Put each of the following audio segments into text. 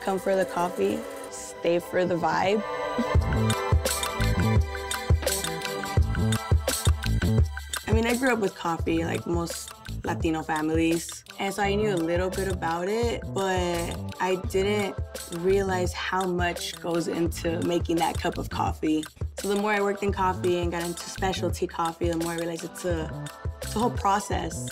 Come for the coffee, stay for the vibe. I mean, I grew up with coffee, like most Latino families, and so I knew a little bit about it, but I didn't realize how much goes into making that cup of coffee. So the more I worked in coffee and got into specialty coffee, the more I realized it's a whole process.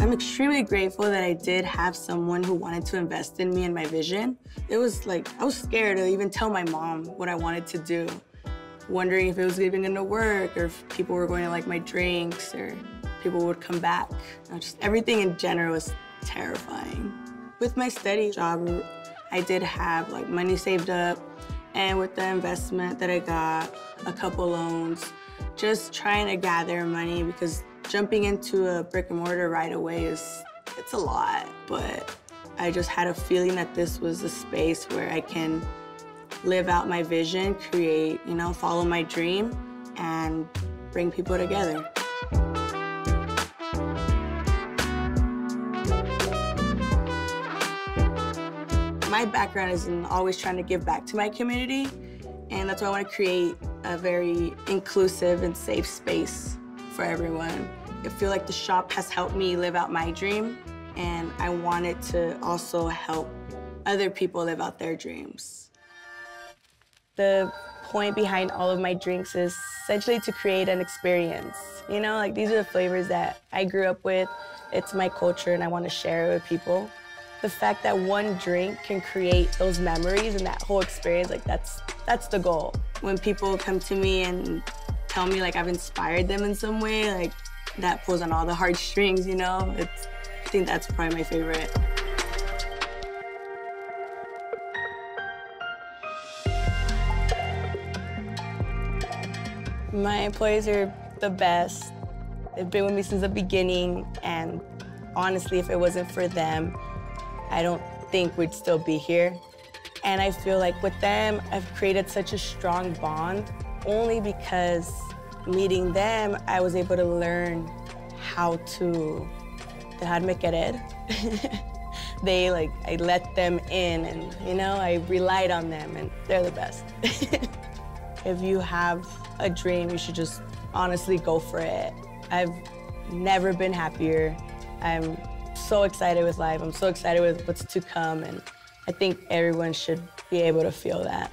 I'm extremely grateful that I did have someone who wanted to invest in me and my vision. It was like, I was scared to even tell my mom what I wanted to do, wondering if it was even gonna work or if people were going to like my drinks or people would come back. Just everything in general was terrifying. With my steady job, I did have like money saved up, and with the investment that I got, a couple loans, just trying to gather money because jumping into a brick and mortar right away it's a lot, but I just had a feeling that this was a space where I can live out my vision, create, you know, follow my dream, and bring people together. My background is in always trying to give back to my community, and that's why I want to create a very inclusive and safe space for everyone. I feel like the shop has helped me live out my dream, and I want it to also help other people live out their dreams. The point behind all of my drinks is essentially to create an experience. You know, like these are the flavors that I grew up with. It's my culture, and I want to share it with people. The fact that one drink can create those memories and that whole experience, like that's the goal. When people come to me and tell me like I've inspired them in some way, like that pulls on all the heartstrings, you know? I think that's probably my favorite. My employees are the best. They've been with me since the beginning, and honestly, if it wasn't for them, I don't think we'd still be here. And I feel like with them, I've created such a strong bond. Only because meeting them, I was able to learn how to dejarme querer. I let them in, and you know, I relied on them, and they're the best. If you have a dream, you should just honestly go for it. I've never been happier. I'm so excited with life. I'm so excited with what's to come, and I think everyone should be able to feel that.